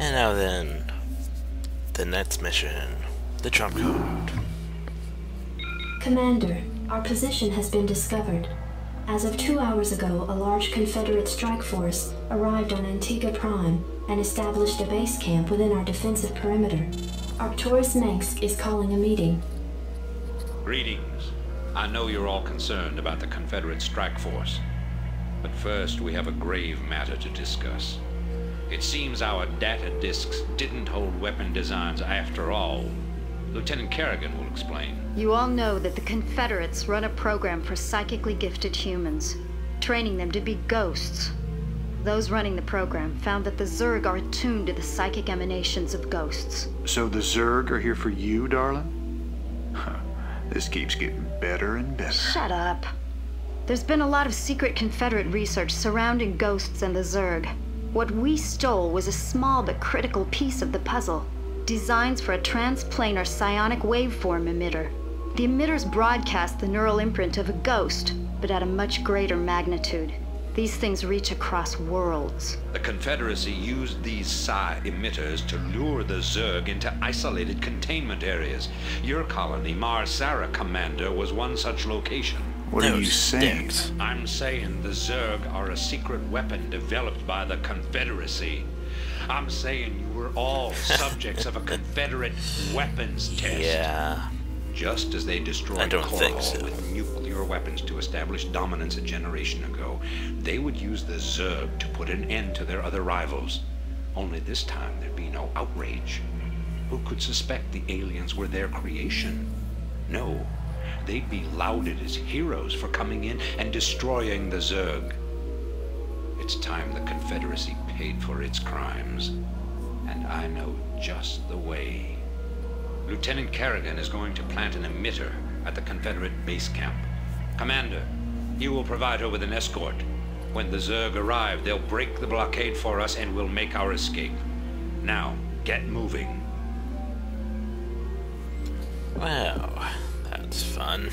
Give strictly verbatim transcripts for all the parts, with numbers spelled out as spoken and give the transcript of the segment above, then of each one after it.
And now then, the next mission, the trump card. Commander, our position has been discovered. As of two hours ago, a large Confederate strike force arrived on Antigua Prime and established a base camp within our defensive perimeter. Arcturus Mengsk is calling a meeting. Greetings. I know you're all concerned about the Confederate strike force. But first, we have a grave matter to discuss. It seems our data disks didn't hold weapon designs after all. Lieutenant Kerrigan will explain. You all know that the Confederates run a program for psychically gifted humans, training them to be ghosts. Those running the program found that the Zerg are attuned to the psychic emanations of ghosts. So the Zerg are here for you, darling? Huh. This keeps getting better and better. Shut up. There's been a lot of secret Confederate research surrounding ghosts and the Zerg. What we stole was a small but critical piece of the puzzle. Designs for a transplanar psionic waveform emitter. The emitters broadcast the neural imprint of a ghost, but at a much greater magnitude. These things reach across worlds. The Confederacy used these psi emitters to lure the Zerg into isolated containment areas. Your colony, Mar Sara, Commander, was one such location. What are you saying? I'm saying the Zerg are a secret weapon developed by the Confederacy. I'm saying you were all subjects of a Confederate weapons test. Yeah. Just as they destroyed Korhal so. with nuclear weapons to establish dominance a generation ago, they would use the Zerg to put an end to their other rivals. Only this time there'd be no outrage. Who could suspect the aliens were their creation? No. They'd be lauded as heroes for coming in and destroying the Zerg. It's time the Confederacy paid for its crimes, and I know just the way. Lieutenant Kerrigan is going to plant an emitter at the Confederate base camp. Commander, you will provide her with an escort. When the Zerg arrive, they'll break the blockade for us and we'll make our escape. Now, get moving. Wow. That's fun.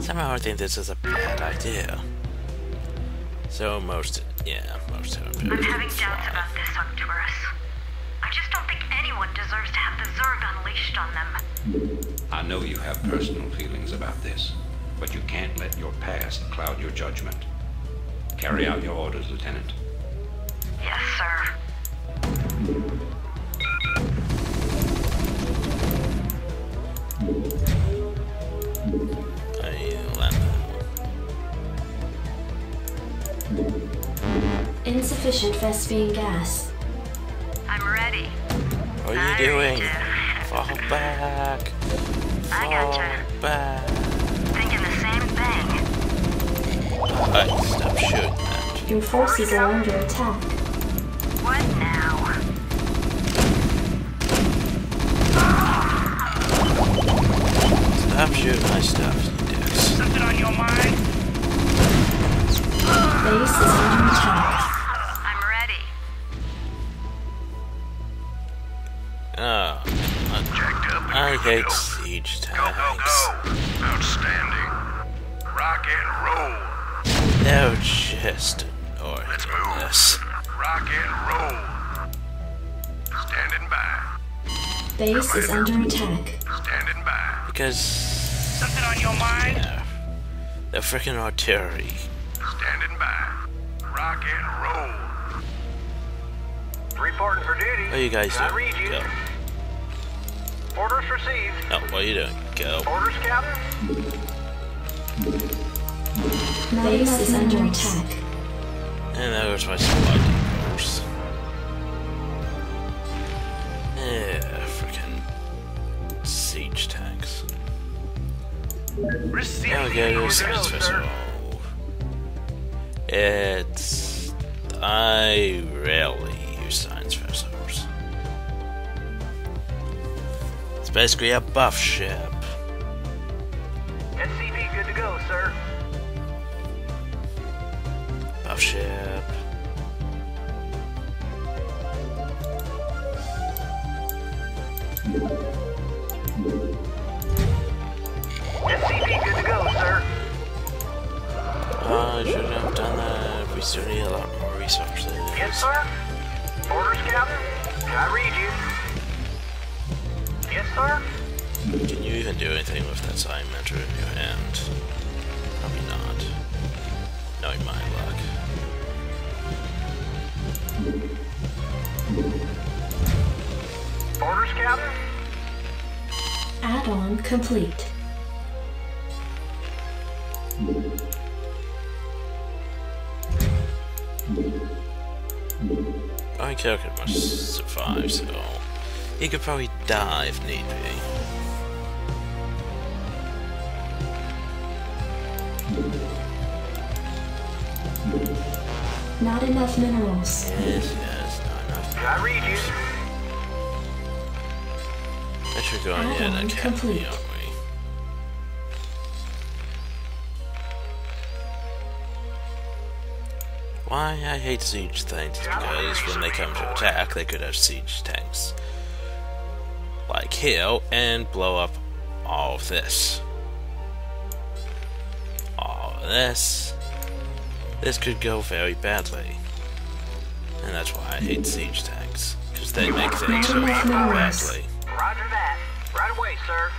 Somehow I think this is a bad idea. So most, yeah, most of them. I'm having doubts about this, Arcturus. I just don't think anyone deserves to have the Zerg unleashed on them. I know you have personal feelings about this, but you can't let your past cloud your judgment. Carry out your orders, Lieutenant. Yes, sir. Insufficient vespene gas. I'm ready. What are you I doing? Fall back. Fall I gotcha. Back. Thinking the same thing. Alright, stop shooting that. Your forces are under attack. What now? Stop shooting my stuff, you dicks. Something on your mind? Base is under attack. Oh, I hate siege tanks. Go, go, go! Outstanding. Rock and roll. No, just or let's move. Yes. Rock and roll. Standing by. Base is under attack. Standing by. Because something on your mind. Yeah, the freaking artillery. Standing by. Rock and roll. Reporting for duty. What are you guys doing? I read you. Go. Orders received. Oh, what are you doing? Go. Orders gathered. Base is under attack. And that was my supply depots. Yeah, freaking siege tanks. Received. Now we go to science vessel. It's I rarely use science vessel. It's basically a buff ship. S C V good to go, sir. Buff ship. S C V good to go, sir. Oh, I shouldn't have done that. We still need a lot more resources. Yes, sir. Orders, Captain? I read you. Yes, sir? Can you even do anything with that science mentor in your hand? Probably not. Knowing my luck. Orders, Captain? Add-on complete. I Kerrigan must survive, so he could probably die if need be. Not enough minerals. Yes, yes, not enough. I read you. I should go on yet. I can't be on. Why I hate siege tanks is because when they come to attack, they could have siege tanks like here and blow up all of this. All of this. This could go very badly. And that's why I hate siege tanks, because they make things so badly. Roger that. Right away, sir.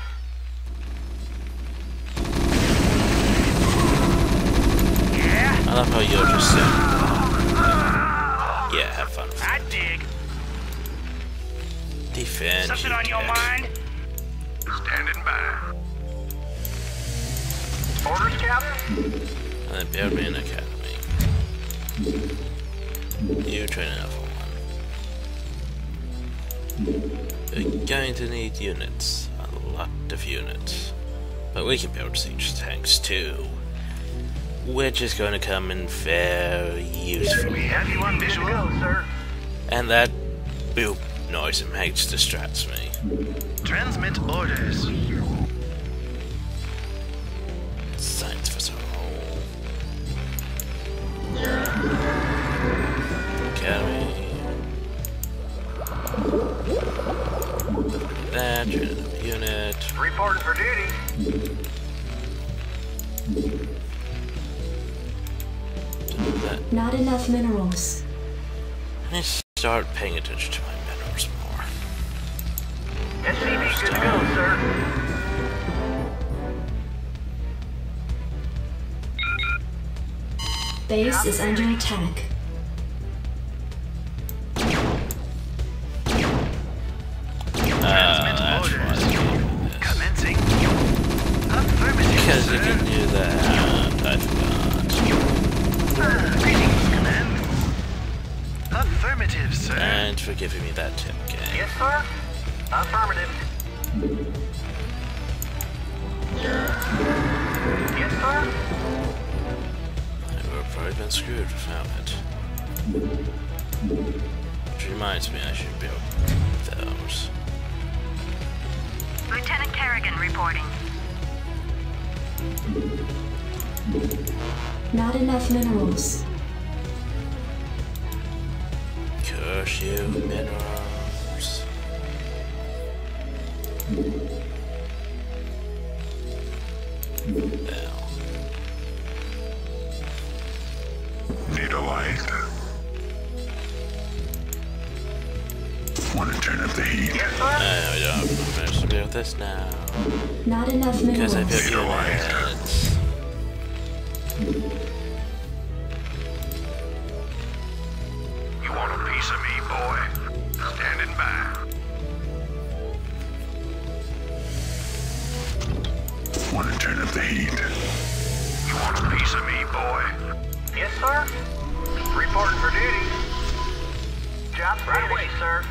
I love how you're just saying, yeah, have fun. I dig. Defend. Something on your mind? Standing by. Orders, Captain? I built me an academy. You train enough for one. We're going to need units. A lot of units. But we can build siege tanks too. Which is going to come in very useful. We have you on visual, sir. And that boop noise it makes distracts me. Transmit orders. Science vessel. Carry. That unit. Reporting for duty. That. Not enough minerals. I need to start paying attention to my minerals more. S C V good to go, sir. Base is under attack. Uh, that's why commencing. Because you can do that. I forgot. Greetings, Command. Affirmative, sir. And for giving me that tip, game. Yes, sir. Affirmative. Yes, sir. I would have probably been screwed without it. Which reminds me I should build those. Lieutenant Kerrigan reporting. Not enough minerals. Curse you, minerals. Now. Need a light. Want to turn up the heat? No, we don't have much to do with this now. Not enough minerals. Because I built your light. You want a piece of me, boy? Standing by. Want to turn up the heat? You want a piece of me, boy? Yes, sir. Reporting for duty. Job right away, sir.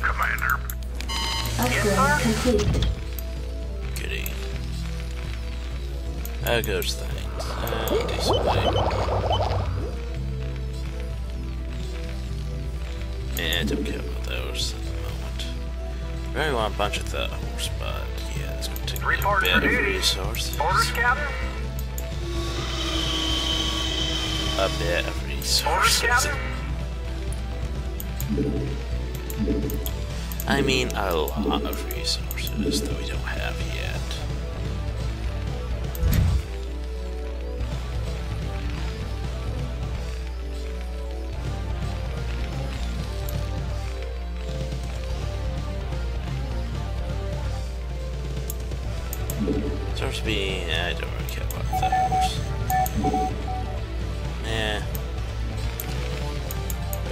Commander. Yes, sir. Complete. Oh, goes things. Oh, decent. Yeah, I don't care about those at the moment. I really want a bunch of those, but yeah, it's gonna take me a bit of resources. Orders, Captain. A bit of resources. Orders, Captain. I mean, a lot of resources that we don't have yet. seems to be... I don't really care about those. Yeah.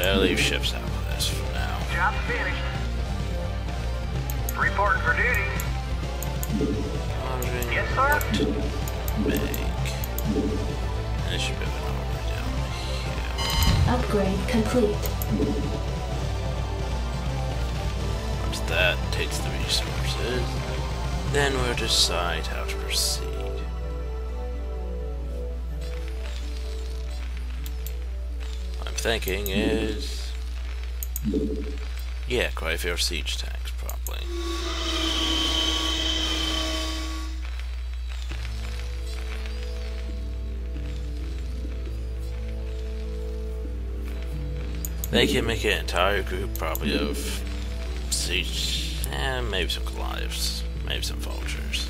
I'll leave ships out of this for now. Job finished. Reporting for duty. Wondering yes, sir? What to make. This should be an order down here. Upgrade complete. That takes the resources, then we'll decide how to proceed. What I'm thinking is... yeah, quite a few siege tanks, probably. They can make an entire group, probably, of... siege, and eh, maybe some Goliaths, maybe some vultures.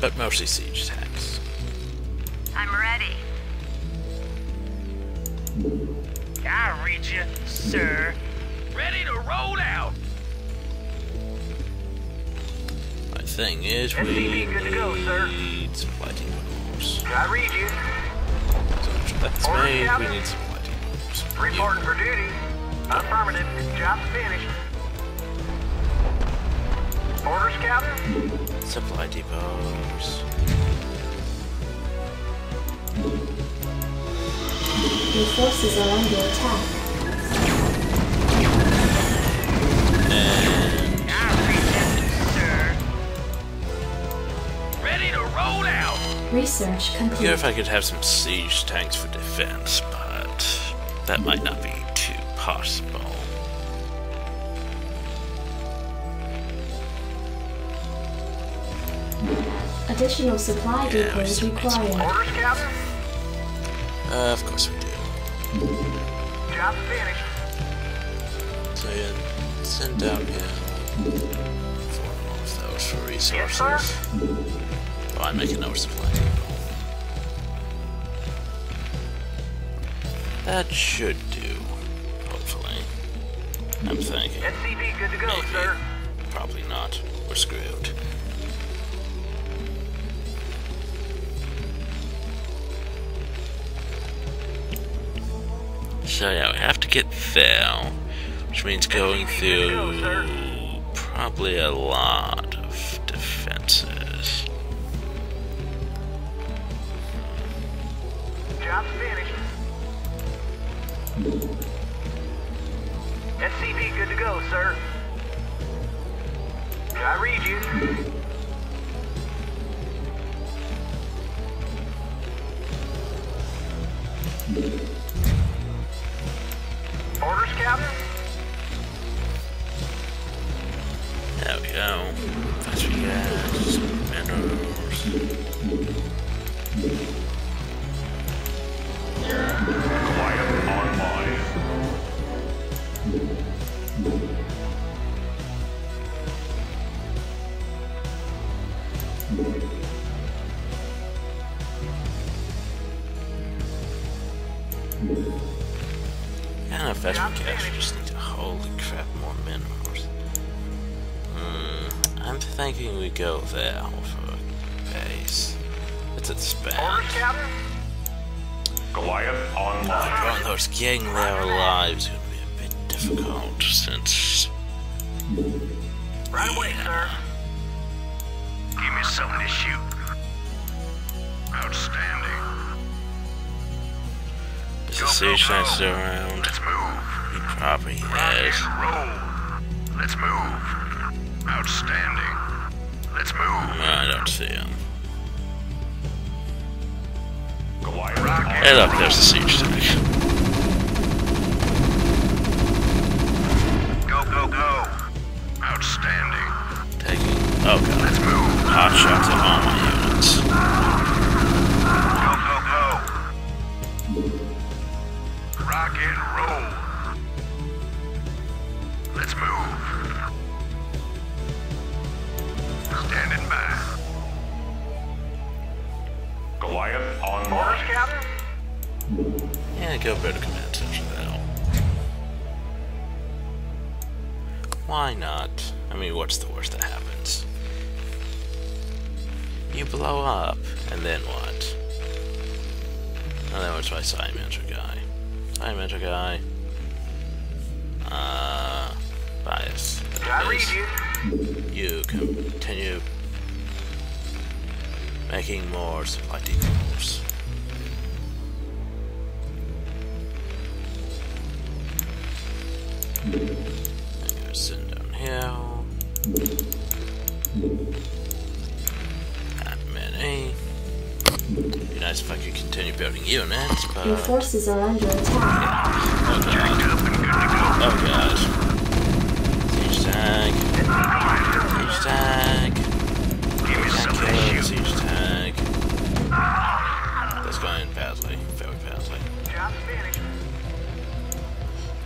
But mostly siege tanks. I'm ready. I read you, sir. Ready to roll out. My thing is, we need good to go, sir. Supply Depots. I read you. So that's made. We need some. Reporting for duty. Affirmative. Job finished. Orders, Captain. Supply depots. Your forces are under attack. And I'll reset, sir. Ready to roll out. Research complete. Yeah, if I could have some siege tanks for defense, but. That might not be too possible. Additional supply yeah, depots required. Orders, Captain? Uh, of course we do. Job finished. So yeah, send down here four of those for resources. Yes, oh, I'm making no supply depot. That should do, hopefully. I'm thinking. S C V good to go, maybe. Sir. Probably not. We're screwed. So yeah, we have to get there, which means going through go, probably a lot of defenses. Job finished. S C V good to go, sir. I read you. Orders, Captain? There we go. That's what you asked. Minerals. Goliath online. And if that's the case, we just need to holy crap more minerals. Hmm, I'm thinking we go there for a base. Let's expand. Goliath online. Oh, those getting their lives is going to be a bit difficult since. Right away, sir. Give me something to shoot. Outstanding. There's a siege fence around. Let's move. He probably has. Rock and roll. Let's move. Outstanding. Let's move. I don't see him. Hey look, there's a siege tank. Go, go, go! Outstanding. Taking. Oh god. Let's move. Hot shots at all my units. Go, go, go! Rock and roll. Let's move. Standing by. Goliath on Mars, Captain. Yeah, go better command center now. Why not? I mean, what's the worst that happens? You blow up, and then what? And then what's my side mentor guy? Side mentor guy. Uh, bias. I read you. You continue making more supply depots. I'm gonna send down here. That many. It'd be nice if I could continue building units, but your forces are under attack. Yeah. Oh gosh. Siege tank. Siege tank. Tank siege tank. That's going badly. Very badly.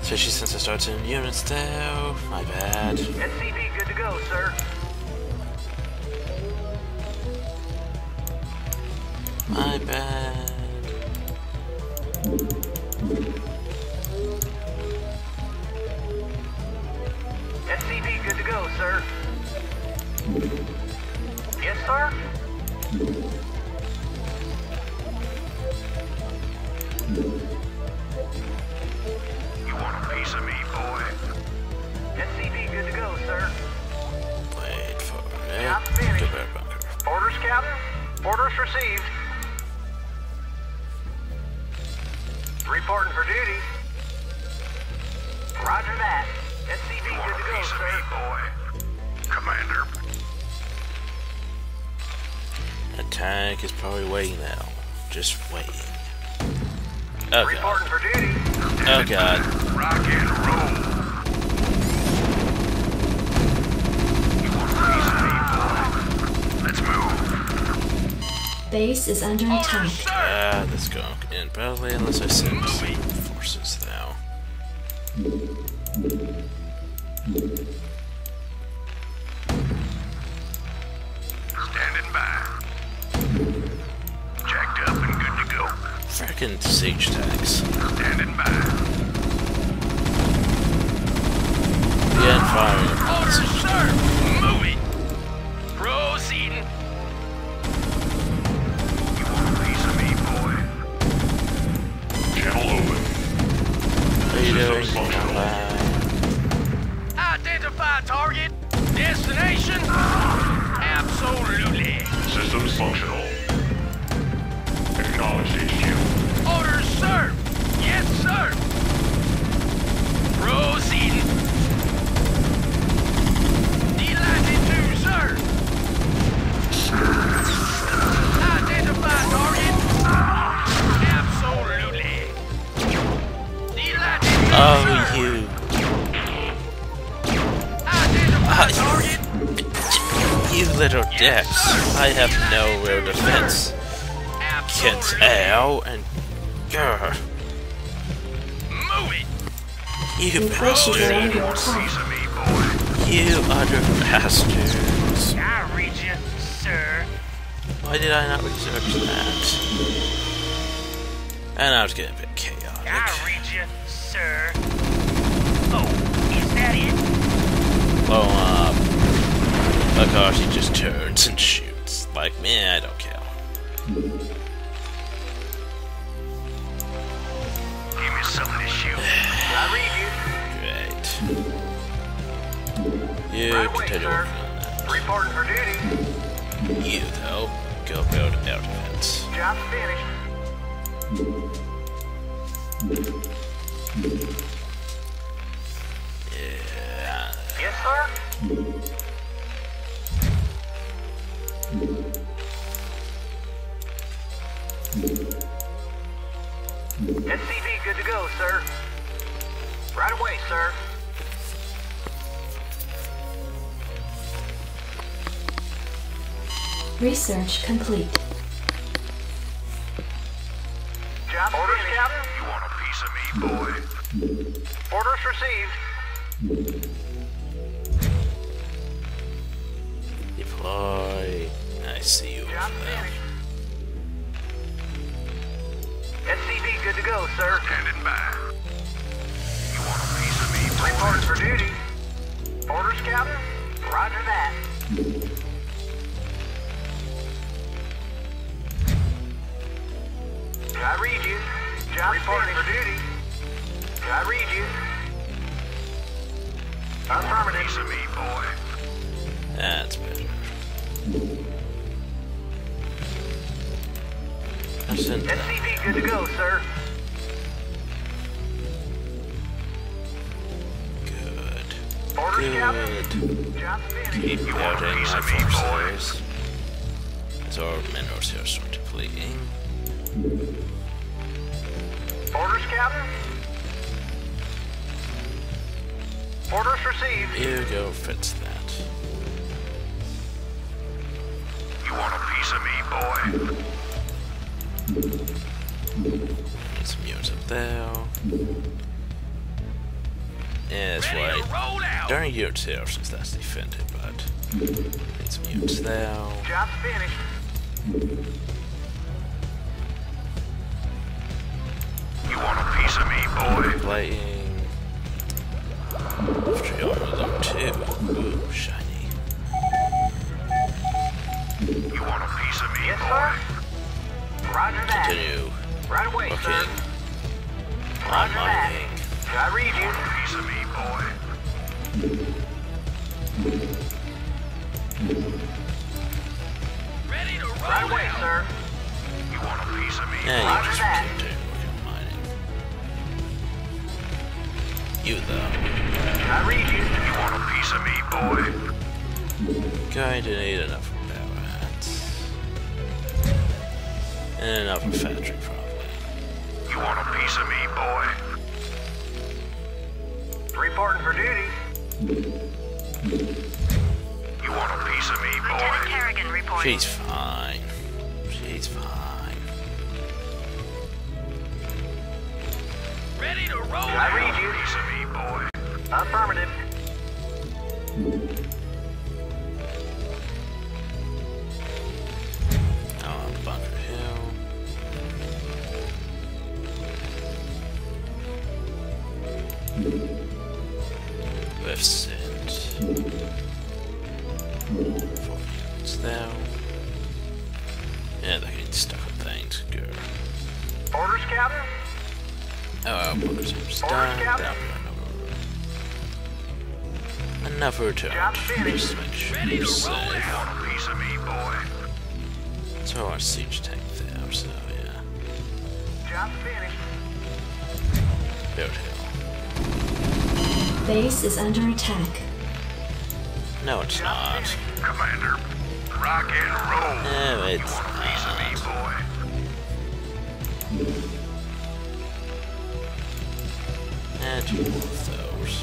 Especially since I started in units though. My bad. S C V good to go, sir. My bad. S C V good to go, sir. Yes, sir. You want a piece of me, boy? S C V good to go, sir. Wait for it. Job finished. Orders, Captain. Orders received. Reporting for duty. Roger that. S C V good to go, sir. Me, boy. Commander. The tank is probably waiting now. Just waiting. Oh, reporting God. For duty. Oh, God. Rock and roll. You want to raise me, boy. Let's move. Base is under attack. Yeah, let's go. In badly unless I send some forces now. Standing by. Jacked up and good to go. Frickin' siege tanks. Standing by. Yeah, firing upon siege tanks. Moving. Proceeding. Identify target, destination, absolutely. Systems functional. Acknowledge H Q. Orders, sir. Yes, sir. Proceeding. Delighted to, sir. Identify target, absolutely. Delighted to, oh, sir. You. You little dicks. I have no real defense. Kids, ow, and grr. You bastards. You utter bastards. I read you, sir. Why did I not research that? And I was getting a bit chaotic. I read you, sir. Oh, is that it? Blow up. Of course, he just turns and shoots. Like, man, I don't care. Give me something to shoot. Great. You right continue away, on that. Reporting for duty. You, though, go build out defense. Job finished. Yeah. Yes, sir. S C V good to go, sir. Right away, sir. Research complete. Job orders, Captain. You want a piece of me, boy? Orders received. Deploy. I see you. Job finished. S C V good to go, sir. Standing by. You want a piece of me? Reporting for duty. Orders, Captain. Roger that. I read you. Job reporting for duty. I read you. Affirmative. Piece of me, boy. That's better. I sent that. S C V, good to go, sir. Good. Orders, Captain. Job finished. Keep out any of my forces. So our minerals here are sort of plaguing. Orders, Captain. Orders received. Here you go, fits that. You want a piece of me, boy? Get some units up there. Yeah, that's right. There are units here since that's defended, but need some units there. Job's finished. You want a piece of me, boy? Playing. Infantry armor level two. Ooh, shiny. You want a piece of me, yes, boy? Sir? Roger that. Continue. Right away, okay. Sir. Roger that. I read you. You want a piece of me, boy? Ready to roll. Right away, out. Sir. You want a piece of me, boy? Yeah, Roger that. You though. I read you. You want a piece of me, boy? Going to need enough barrels. And enough infantry, probably. You want a piece of me, boy? Reporting for duty. You want a piece of me, boy? Lieutenant Kerrigan reporting. She's fine. She's fine. Ready to roll. I read you. Piece of me. Affirmative. Now on Bunker Hill. Left send. Four units now. Yeah, they're getting stuck on things. Good. Orders, Captain? Oh, orders are stuck. Orders, never to just make sure you're safe. So our siege tank there, so yeah. Job finished. Downhill. Base is under attack. No, it's not. Commander, rock and roll. No, it's not. And two of those.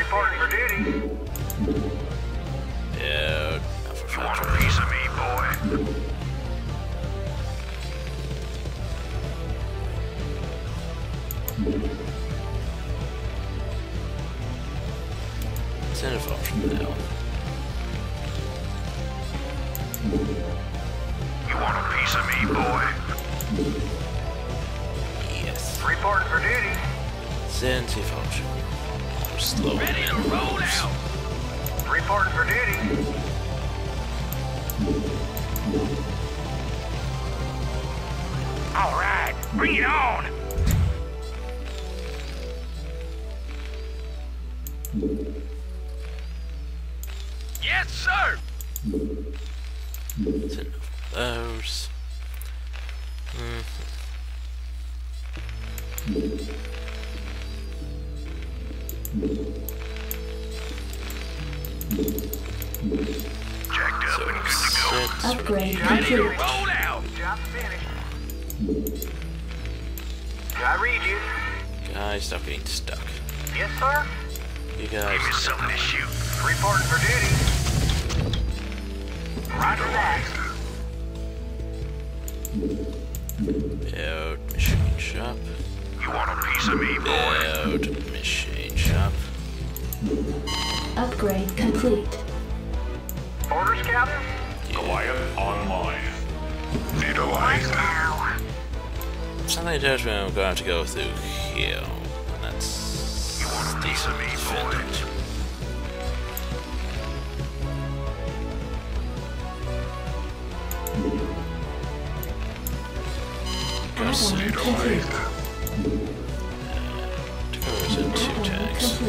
Reporting for duty. Yeah, you want a piece of me, boy? Set of option now. You want a piece of me, boy? Yes. Reporting for duty. Send to function. Slow. Ready to roll out. Reporting for duty. All right, bring it on. Yes, sir. That's enough of those. Mm-hmm. Jacked up so and good to go. Upgrade computer. Roll out. Job finished. I read you. Guys, stop getting stuck. Yes, sir. You guys. Give me something to shoot. Reporting for duty. Roger that. Build machine shop. You want a piece of me, boy? Build machine. Shop. Upgrade complete. Orders, Captain? Goliath online. Need a light. Right now. Something tells me I'm going to have to go through here. And that's... You want a piece of me, boy? Just need a light. Arcturus and two tanks.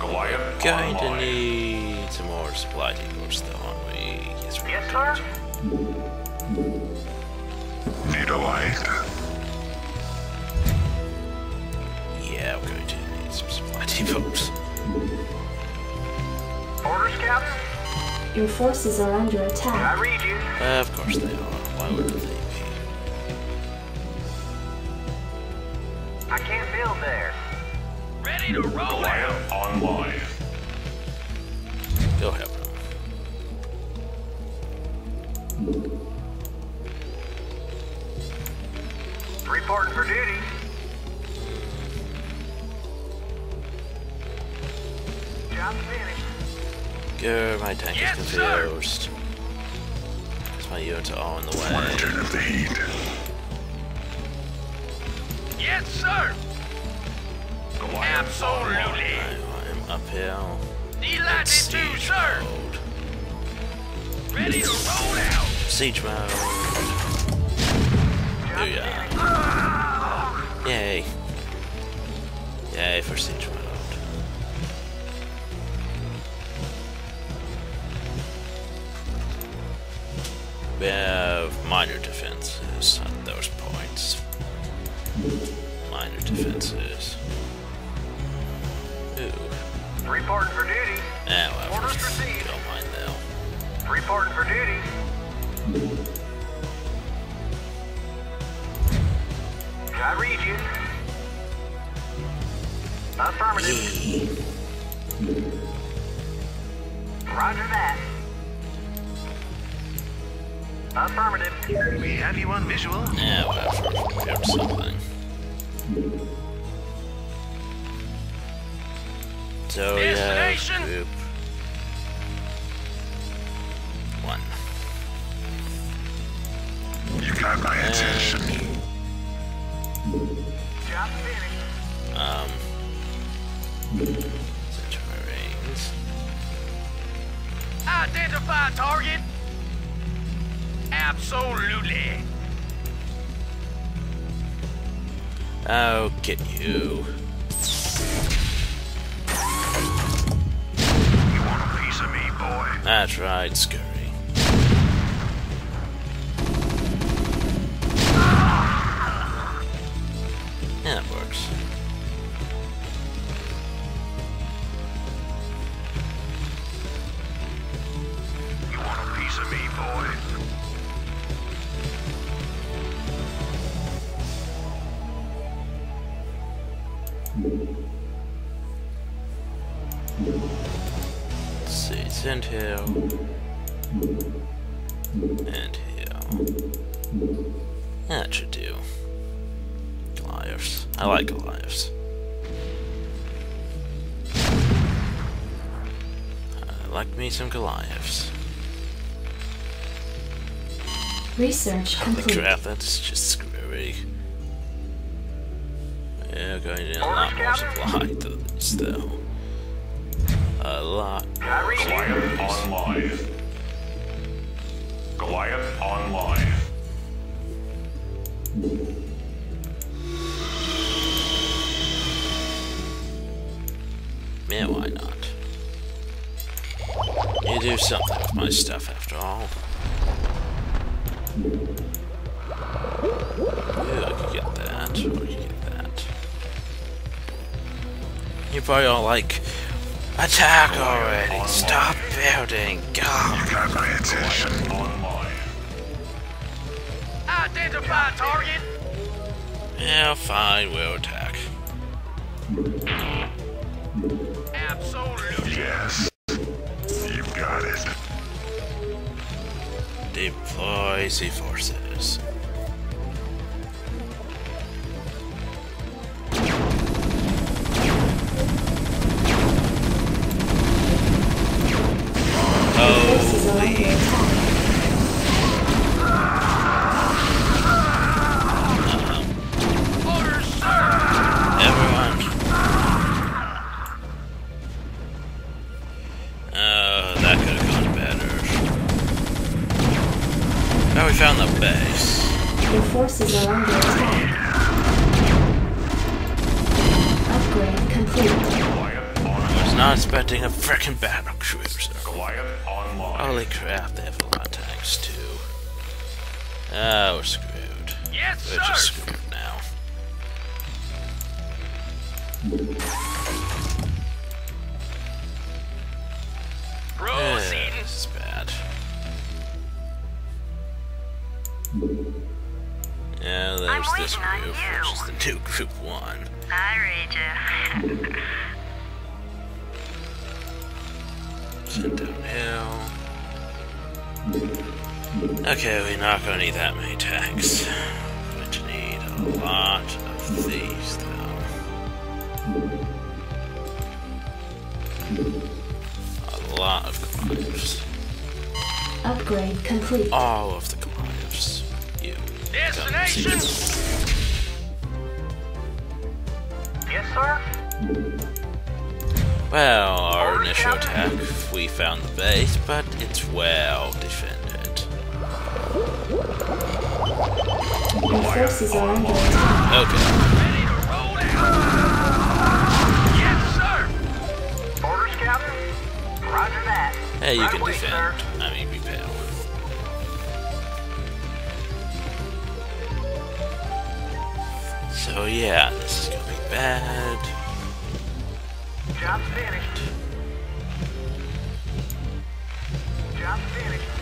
Goliath, going to need some more supply depots, though, aren't we? Yes, yes sir. Need a light. Yeah, we're going to need some supply depots. Orders, Captain. Your forces are under attack. I read you. Uh, of course they are. Why would they be? I can't build there. Ready to roll. Goliath online. Go help him. Reporting for duty. Job finished. Go, my tank yes, is confused. Because my units are all in the way. Lantern of the heat. Yes, sir! Goliath. Absolutely! I am up here. Delighted to, sir! Mode. Ready to roll out! Siege mode. Booyah. Ah! Yay. Yay for siege mode. We have minor defenses at those points. Minor defenses. Ooh. Reporting for duty. Eh, well, orders received. Don't mind now. Reporting for duty. Can I read you? Affirmative. Roger that. Affirmative. We have you on visual. Yeah, well, we have something. So yeah, group one. You got my and attention. Job finished. Um. Such marines. Identify target. Absolutely. I'll get you. You want a piece of me, boy? That's right, Scurry. Ah! Yeah, that works. You want a piece of me, boy? Let's see, it's in here, and here. That should do. Goliaths. I like Goliaths. I like me some Goliaths. Research complete. Holy crap, that's just screwy. Yeah, going to need a lot more supply to this, though. A lot. Goliath online. Goliath online. Yeah, why not? You do something with my stuff, after all. Yeah, I could get that, or you get that. You probably all like, attack already! Stop building! God! You got my attention. Identify target! Yeah, fine, we'll attack. Absolutely! Yes! You've got it. Deploy sea forces. Holy... base. Your forces are under attack. Upgrade complete. I was not expecting a frickin' battle cruiser. Holy crap, they have a lot of tanks too. Ah, oh, we're screwed. Yes, we're just screwed now. Yeah, this is bad. Yeah, there's this group, which is the new group one. I read you. Sit downhill. Okay, we're not gonna need that many tanks. We're going to need a lot of these though. A lot of Goliaths. Upgrade complete. All of the Goliaths. You. Destination! Yes, sir? Well, our initial attack, we found the base, but it's well defended. Okay. Hey, you can defend. I mean, repel. So yeah, this is gonna be bad. Job finished. Job finished.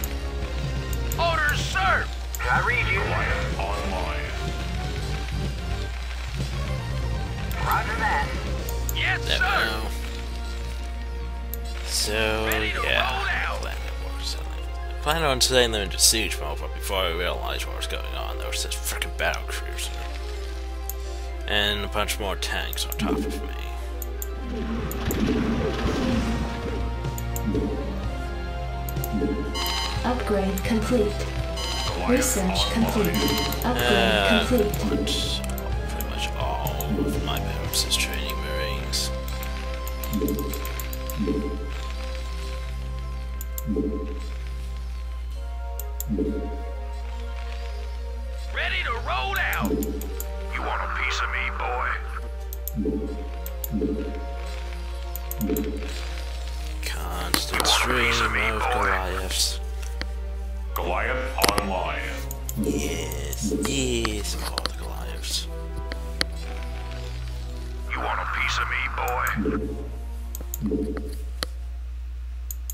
Orders, sir! I read you. Goliath online. Roger that. Yes, there sir! So, yeah. I planned on setting them into siege mode, but before I realized what was going on, there was this frickin' battle cruiser. And a bunch more tanks on top of me. Upgrade complete. Research complete. Upgrade uh, complete. Pretty much all of my members is training marines. Ready to roll out! You want a piece of me, boy? Constant stream of Goliaths. Goliath online. Yes, yes, all the Goliaths. You want a piece of me,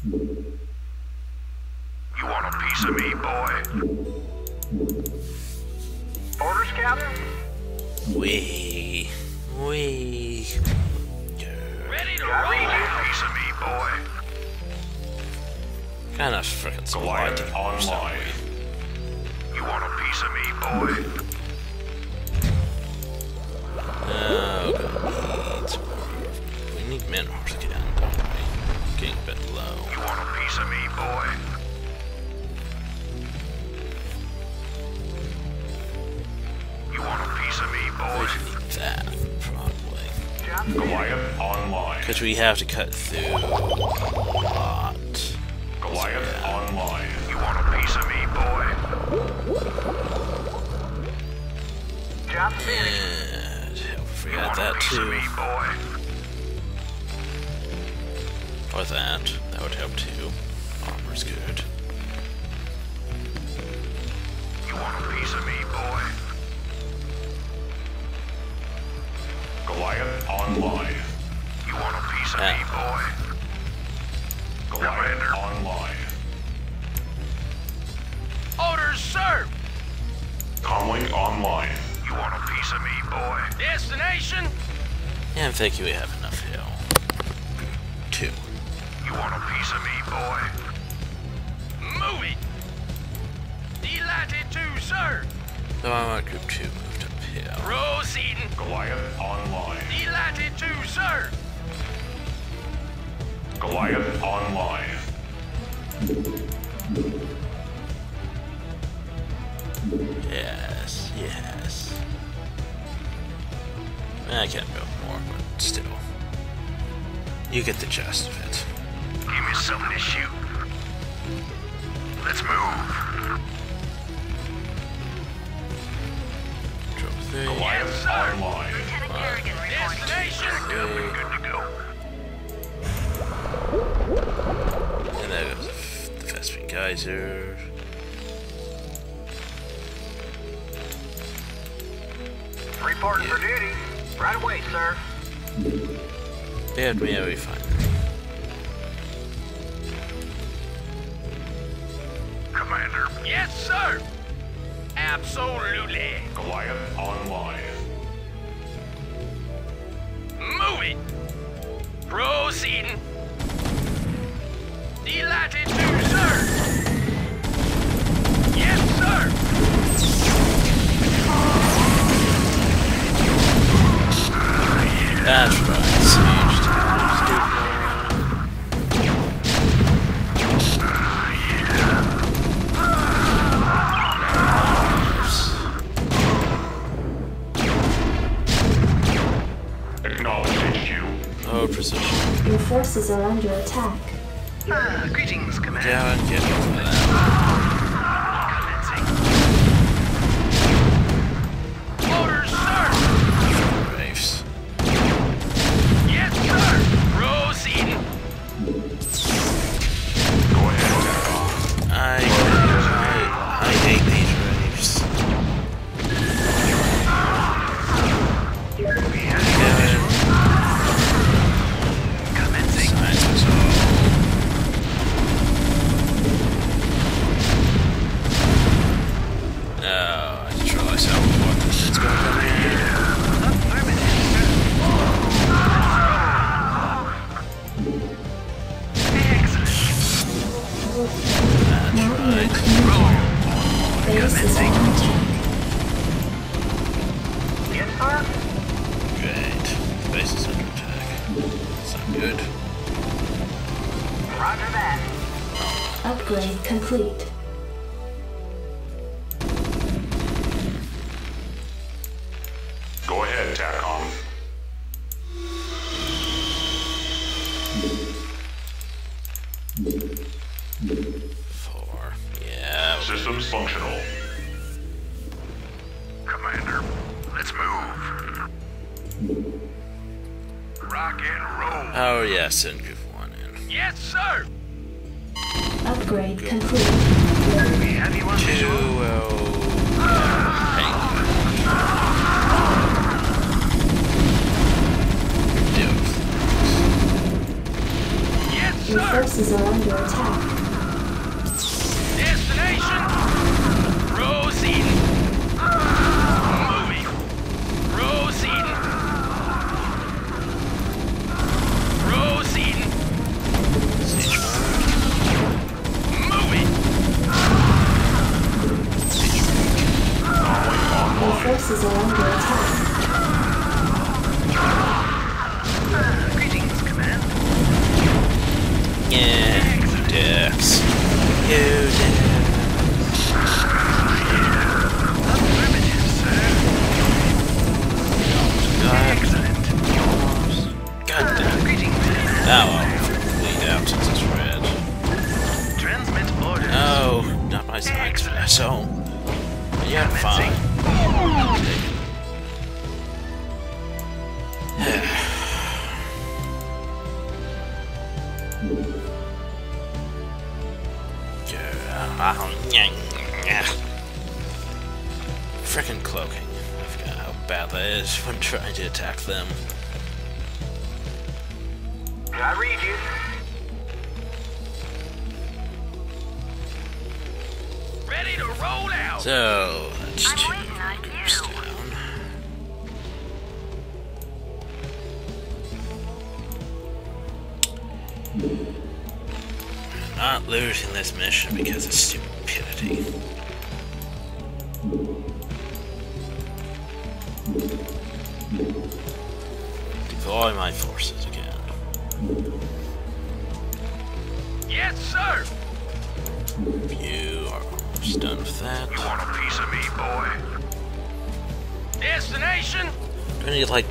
boy? You want a piece of me, boy? Orders, Captain? Wee. Wee. Ready to roll out. Piece of me, boy. Kind of frickin' Supply Depots, don't we? You want a piece of me, boy? Uh, okay. We need minerals again, don't we? Getting a bit low. You want a piece of me, boy? You want a piece of me, boy? We need that, probably. Goliath online. Because we have to cut through a lot. Goliath so, yeah. Online. You want a piece of me, boy? Job finished. I forgot that too. Me, boy? Or that. That would help too. Armor's good. You want a piece of me, boy? Goliath online. You want a piece of yeah. me, boy? Goliath no. online. Orders, sir! Comlink online. You want a piece of me, boy? Destination? Yeah, I think we have enough hill. Two. You want a piece of me, boy? Move it! Delighted to, sir! So I want group two. Proceeding. Goliath online. Delighted to, sir. Goliath online. Yes, yes. I can't build more, but still. You get the gist of it. Give me something to shoot. Let's move. Okay. Goliath online. Lieutenant Kerrigan reporting. Destination. Good, good to go. And there goes the vespene geyser. Reporting yeah. for duty. Right away, sir. Yeah, we will be fine. Commander. Yes, sir. Absolutely. Goliath online. Move it. Proceeding. Delighted to, sir. Yes, sir. That's right, siege tanks. Acknowledge you. Oh, precision. Your forces are under attack. Ah, greetings, Commander. Yeah, I'm getting to that.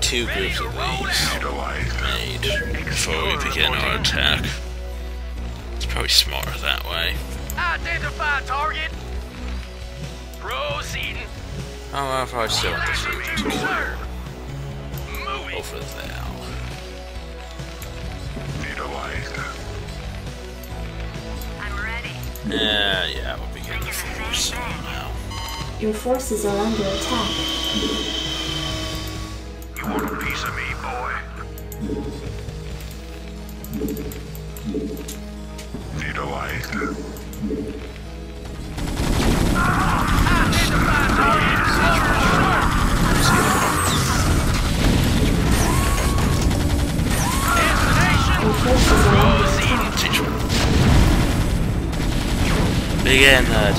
Two groups of these made before we begin our attack. It's probably smarter that way. Identify target. Proceeding. I'll probably still want the food too. Go for that. I'm ready. Yeah, yeah, we'll be getting the food soon now. Your forces are under attack. You want a piece of me, boy? Need a light. Your forces are under attack. Begin that.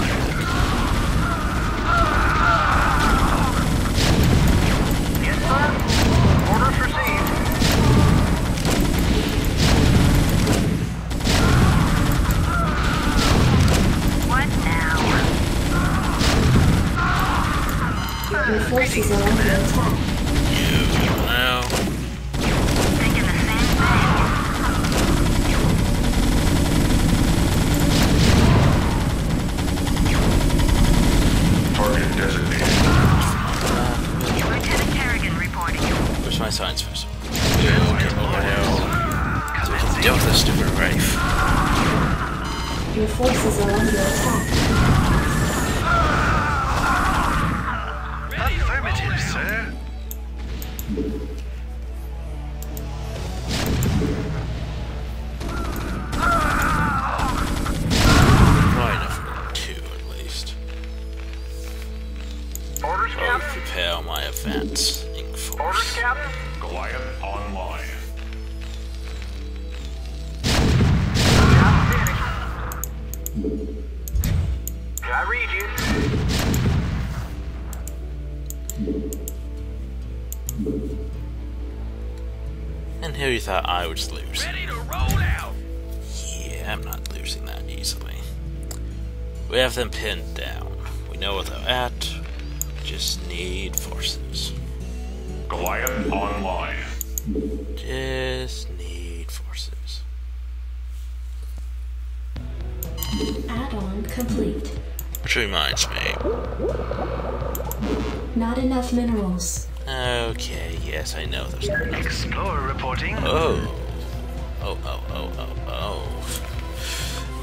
Your forces are under attack. You now. Thinking the same thing. Target designated. Uh, Lieutenant Kerrigan reporting. Where's my science vessel? Yeah, okay, over here. So we can deal with this stupid wraith. Your forces are under attack. I was losing. Ready to roll out. Yeah, I'm not losing that easily. We have them pinned down. We know where they're at. We just need forces. Goliath online. Just need forces. Add-on complete. Which reminds me. Not enough minerals. Okay, yes, I know there's no enough. Explorer reporting. Oh. Oh, oh, oh, oh,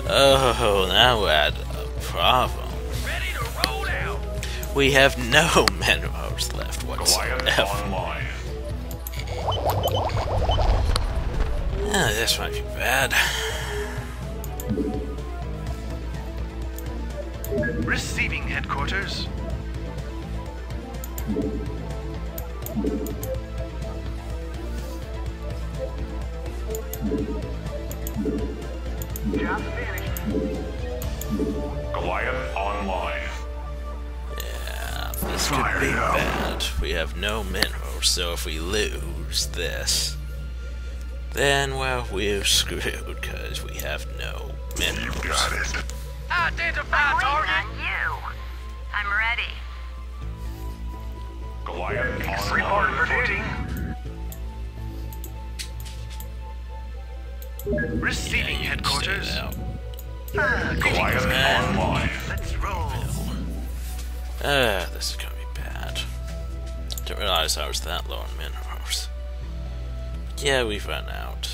oh. Oh, now we're at a problem. Ready to roll out. We have no minerals left whatsoever. Oh, this might be bad. Receiving headquarters. Job finished. Goliath online. Yeah, this could be bad. We have no minerals, so if we lose this, then well, we're screwed because we have no minerals. You got it. Identify target. You. I'm ready. Goliath report for duty. Receiving yeah, headquarters. Uh, Goliath online. Let's roll. Uh, this is gonna be bad. Didn't realize I was that low on minerals. Yeah, we've run out.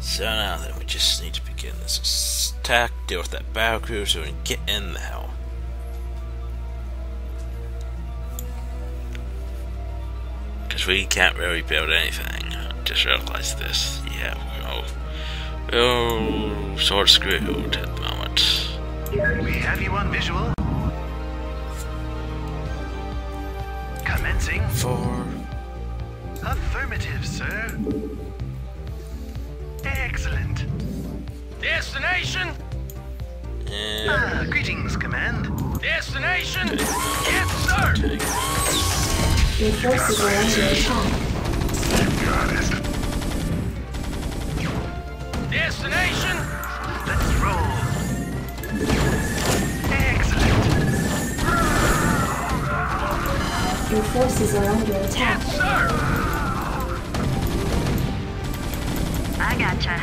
So now then, we just need to begin this attack, deal with that battle cruiser, and get in the hell. Because we can't really build anything. Just realized this. Yeah, we're all, we're all sort of screwed at the moment. We have you on visual. Commencing. Four. Affirmative, sir. Excellent. Destination. And ah, greetings, command. Destination. Take. Yes, sir. Your forces are under attack. Got it. Destination! Let's roll! Excellent! Your forces are under attack. Yes, sir! I gotcha.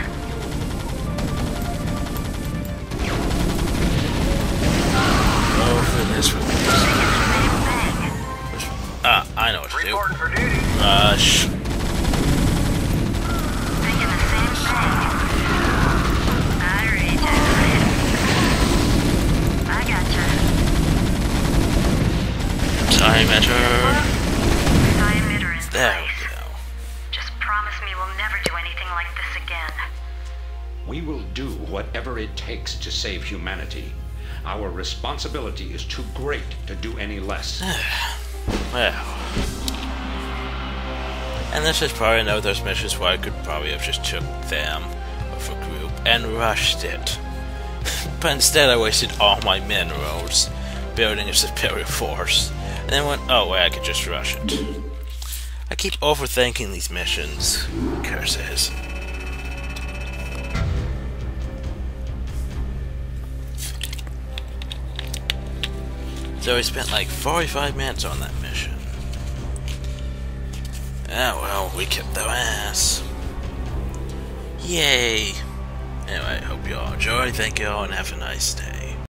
Go for this one. do. Rush. Time emitter. There we go. Just promise me we'll never do anything like this again. We will do whatever it takes to save humanity. Our responsibility is too great to do any less. Well. And this is probably another of those missions where I could probably have just took them with a group and rushed it. But instead I wasted all my minerals building a superior force. And then went, oh wait, I could just rush it. I keep overthinking these missions. Curses. So we spent like forty-five minutes on that mission. Ah well, we kept their ass. Yay! Anyway, hope you all enjoy, thank you all, and have a nice day.